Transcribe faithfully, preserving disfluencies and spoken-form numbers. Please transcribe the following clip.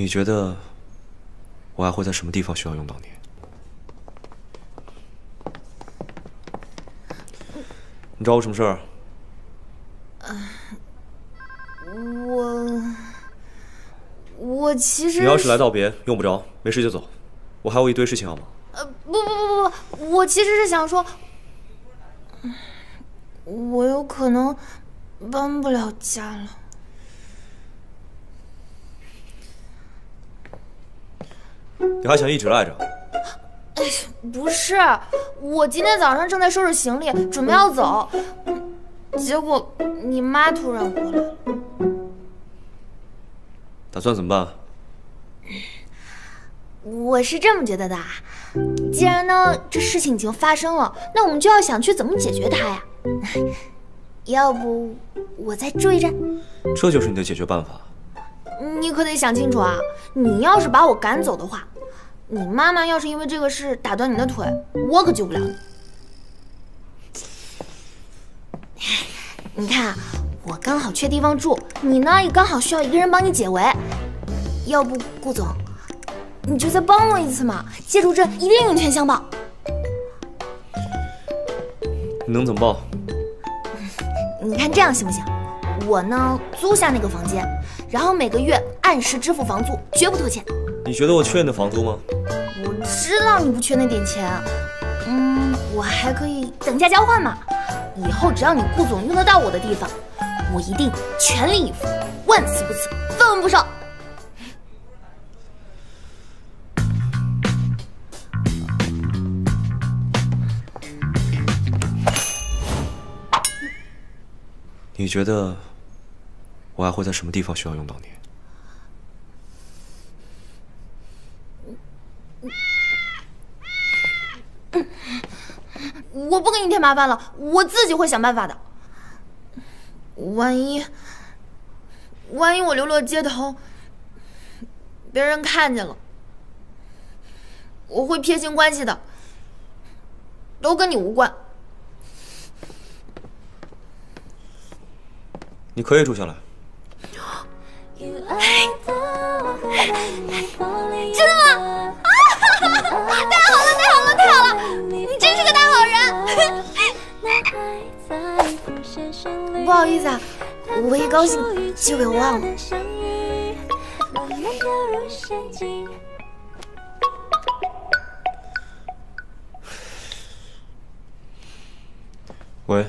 你觉得我还会在什么地方需要用到你？你找我什么事儿？我我其实……你要是来道别用不着，没事就走。我还有一堆事情要忙。呃，不不不不不，我其实是想说，我有可能搬不了家了。 你还想一直赖着？哎，不是，我今天早上正在收拾行李，准备要走，结果你妈突然回来了。打算怎么办？我是这么觉得的，既然呢这事情已经发生了，那我们就要想去怎么解决它呀。要不我再住一阵？这就是你的解决办法。 你可得想清楚啊！你要是把我赶走的话，你妈妈要是因为这个事打断你的腿，我可救不了你。你看啊，我刚好缺地方住，你呢也刚好需要一个人帮你解围。要不，顾总，你就再帮我一次嘛！借住这一定涌泉相报。你能怎么报？你看这样行不行？ 我呢，租下那个房间，然后每个月按时支付房租，绝不拖欠。你觉得我缺你的房租吗？我知道你不缺那点钱，嗯，我还可以等价交换嘛。以后只要你顾总用得到我的地方，我一定全力以赴，万死不辞，分文不收。你觉得？ 我还会在什么地方需要用到你？我不给你添麻烦了，我自己会想办法的。万一，万一我流落街头，别人看见了，我会撇清关系的，都跟你无关。你可以住下来。 真的吗？啊！太好了，太好了，太好了！你真是个大好人。不好意思啊，我一高兴就给忘了。喂。